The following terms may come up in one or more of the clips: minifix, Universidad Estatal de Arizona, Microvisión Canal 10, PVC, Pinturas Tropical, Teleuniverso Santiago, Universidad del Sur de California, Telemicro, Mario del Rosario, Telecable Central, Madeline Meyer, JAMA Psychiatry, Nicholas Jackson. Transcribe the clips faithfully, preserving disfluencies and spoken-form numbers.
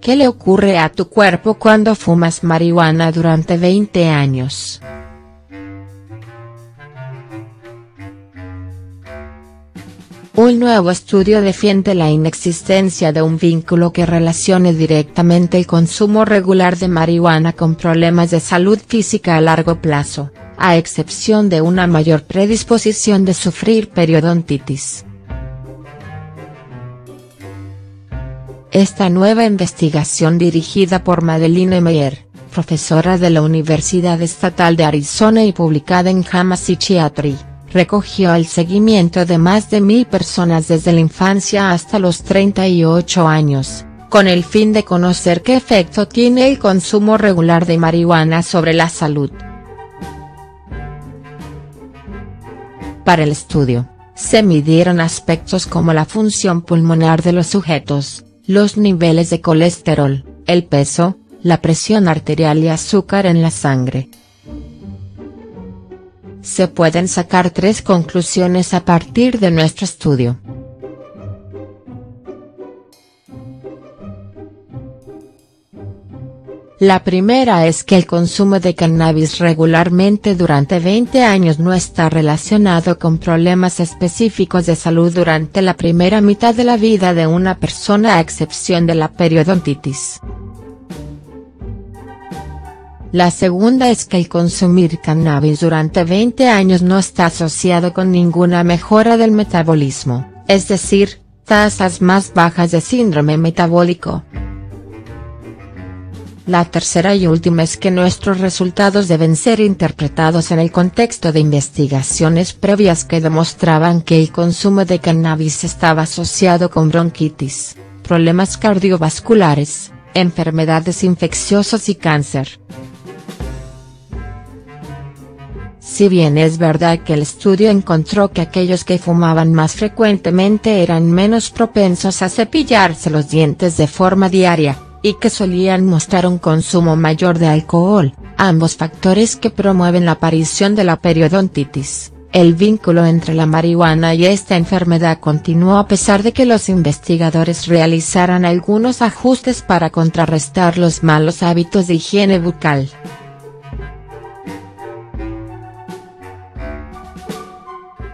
¿Qué le ocurre a tu cuerpo cuando fumas marihuana durante veinte años? Un nuevo estudio defiende la inexistencia de un vínculo que relacione directamente el consumo regular de marihuana con problemas de salud física a largo plazo, a excepción de una mayor predisposición de sufrir periodontitis. Esta nueva investigación dirigida por Madeline Meyer, profesora de la Universidad Estatal de Arizona y publicada en JAMA Psychiatry, recogió el seguimiento de más de mil personas desde la infancia hasta los treinta y ocho años, con el fin de conocer qué efecto tiene el consumo regular de marihuana sobre la salud. Para el estudio, se midieron aspectos como la función pulmonar de los sujetos, los niveles de colesterol, el peso, la presión arterial y azúcar en la sangre. Se pueden sacar tres conclusiones a partir de nuestro estudio. La primera es que el consumo de cannabis regularmente durante veinte años no está relacionado con problemas específicos de salud durante la primera mitad de la vida de una persona a excepción de la periodontitis. La segunda es que el consumir cannabis durante veinte años no está asociado con ninguna mejora del metabolismo, es decir, tasas más bajas de síndrome metabólico. La tercera y última es que nuestros resultados deben ser interpretados en el contexto de investigaciones previas que demostraban que el consumo de cannabis estaba asociado con bronquitis, problemas cardiovasculares, enfermedades infecciosas y cáncer. Si bien es verdad que el estudio encontró que aquellos que fumaban más frecuentemente eran menos propensos a cepillarse los dientes de forma diaria, y que solían mostrar un consumo mayor de alcohol, ambos factores que promueven la aparición de la periodontitis, el vínculo entre la marihuana y esta enfermedad continuó a pesar de que los investigadores realizaran algunos ajustes para contrarrestar los malos hábitos de higiene bucal.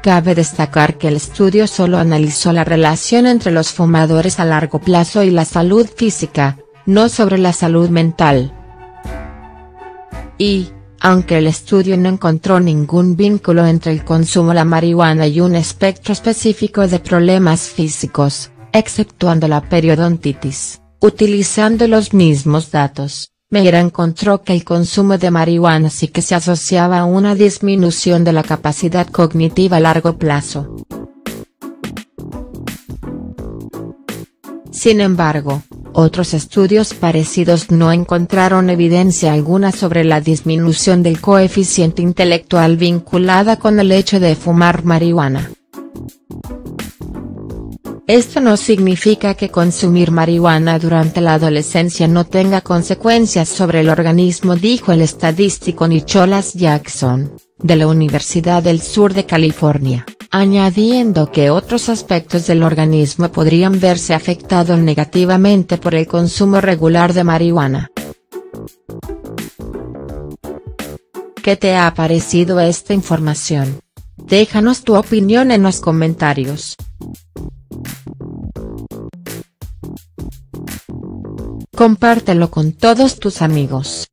Cabe destacar que el estudio solo analizó la relación entre los fumadores a largo plazo y la salud física, no sobre la salud mental. Y, aunque el estudio no encontró ningún vínculo entre el consumo de la marihuana y un espectro específico de problemas físicos, exceptuando la periodontitis, utilizando los mismos datos, Meyer encontró que el consumo de marihuana sí que se asociaba a una disminución de la capacidad cognitiva a largo plazo. Sin embargo, otros estudios parecidos no encontraron evidencia alguna sobre la disminución del coeficiente intelectual vinculada con el hecho de fumar marihuana. Esto no significa que consumir marihuana durante la adolescencia no tenga consecuencias sobre el organismo, dijo el estadístico Nicholas Jackson, de la Universidad del Sur de California, añadiendo que otros aspectos del organismo podrían verse afectados negativamente por el consumo regular de marihuana. ¿Qué te ha parecido esta información? Déjanos tu opinión en los comentarios. Compártelo con todos tus amigos.